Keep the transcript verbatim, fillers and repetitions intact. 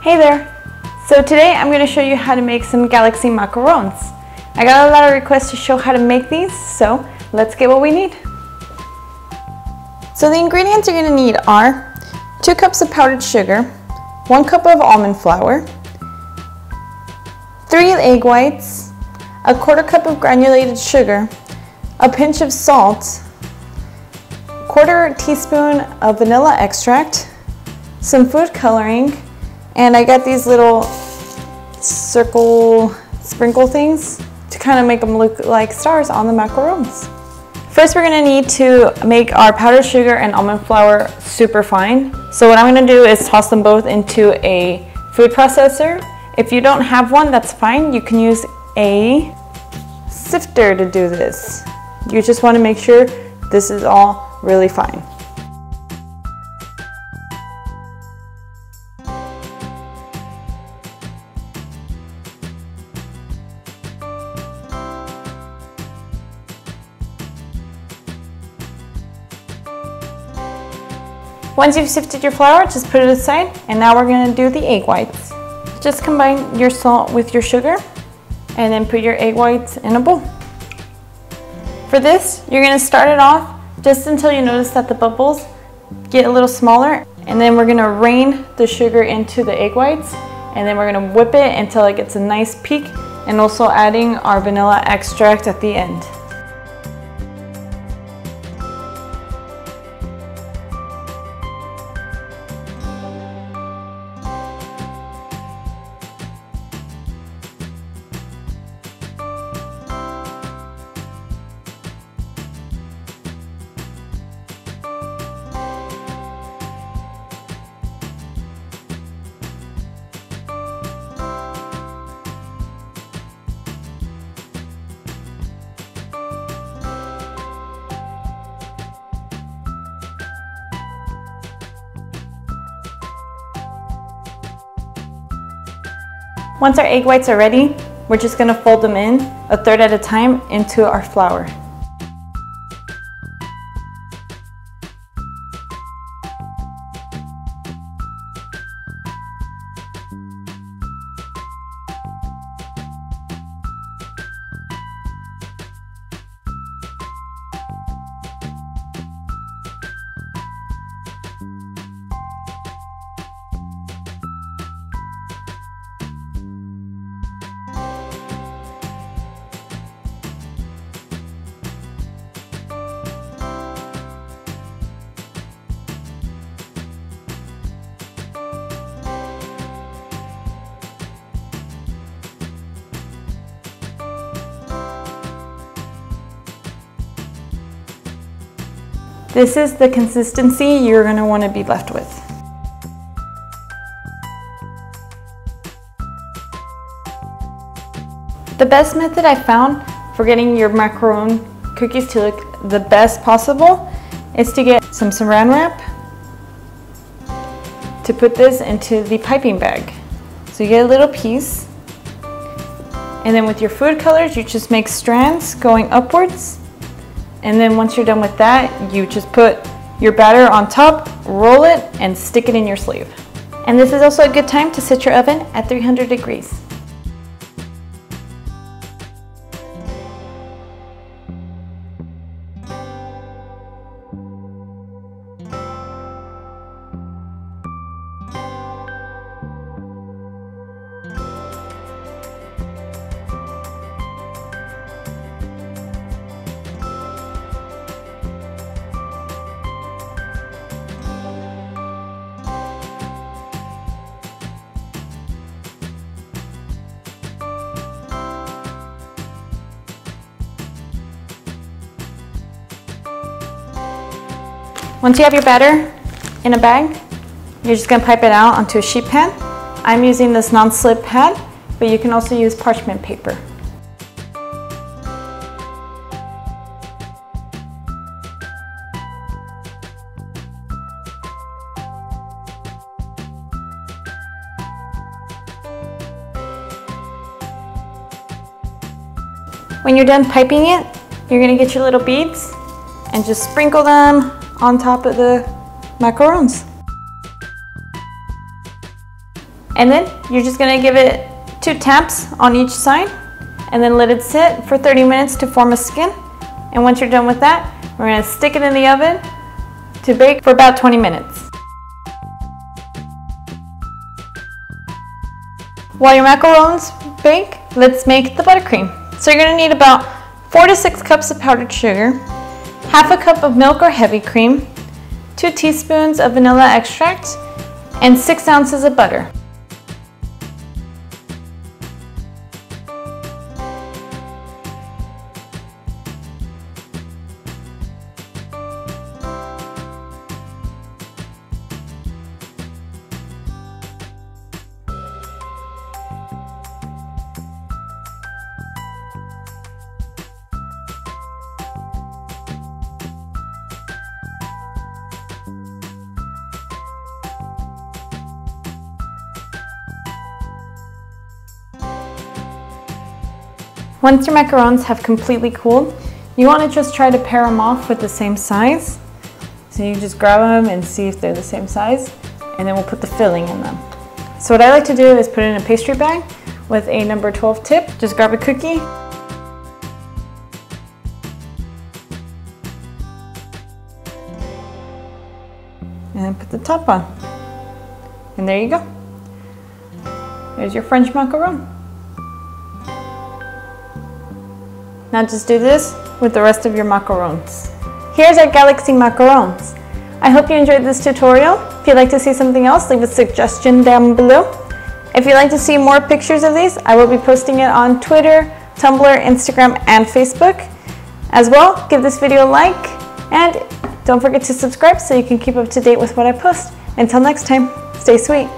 Hey there! So today I'm going to show you how to make some galaxy macarons. I got a lot of requests to show how to make these, so let's get what we need. So the ingredients you're going to need are two cups of powdered sugar, one cup of almond flour, three egg whites, a quarter cup of granulated sugar, a pinch of salt, quarter teaspoon of vanilla extract, some food coloring, and I got these little circle sprinkle things to kind of make them look like stars on the macarons. First, we're gonna need to make our powdered sugar and almond flour super fine. So what I'm gonna do is toss them both into a food processor. If you don't have one, that's fine. You can use a sifter to do this. You just wanna make sure this is all really fine. Once you've sifted your flour, just put it aside, and now we're going to do the egg whites. Just combine your salt with your sugar and then put your egg whites in a bowl. For this, you're going to start it off just until you notice that the bubbles get a little smaller, and then we're going to rain the sugar into the egg whites, and then we're going to whip it until it gets a nice peak, and also adding our vanilla extract at the end. Once our egg whites are ready, we're just going to fold them in a third at a time into our flour. This is the consistency you're going to want to be left with. The best method I found for getting your macaron cookies to look the best possible is to get some saran wrap to put this into the piping bag. So you get a little piece, and then with your food colors you just make strands going upwards. And then once you're done with that, you just put your batter on top, roll it, and stick it in your sleeve. And this is also a good time to set your oven at three hundred degrees. Once you have your batter in a bag, you're just going to pipe it out onto a sheet pan. I'm using this non-slip pad, but you can also use parchment paper. When you're done piping it, you're going to get your little beads and just sprinkle them on top of the macarons. And then you're just going to give it two taps on each side and then let it sit for thirty minutes to form a skin. And once you're done with that, we're going to stick it in the oven to bake for about twenty minutes. While your macarons bake, let's make the buttercream. So you're going to need about four to six cups of powdered sugar, half a cup of milk or heavy cream, two teaspoons of vanilla extract, and six ounces of butter. Once your macarons have completely cooled, you want to just try to pair them off with the same size. So you just grab them and see if they're the same size, and then we'll put the filling in them. So what I like to do is put it in a pastry bag with a number twelve tip. Just grab a cookie. And then put the top on. And there you go. There's your French macaron. Now just do this with the rest of your macarons. Here's our Galaxy macarons. I hope you enjoyed this tutorial. If you'd like to see something else, leave a suggestion down below. If you'd like to see more pictures of these, I will be posting it on Twitter, Tumblr, Instagram, and Facebook. As well, give this video a like, and don't forget to subscribe so you can keep up to date with what I post. Until next time, stay sweet.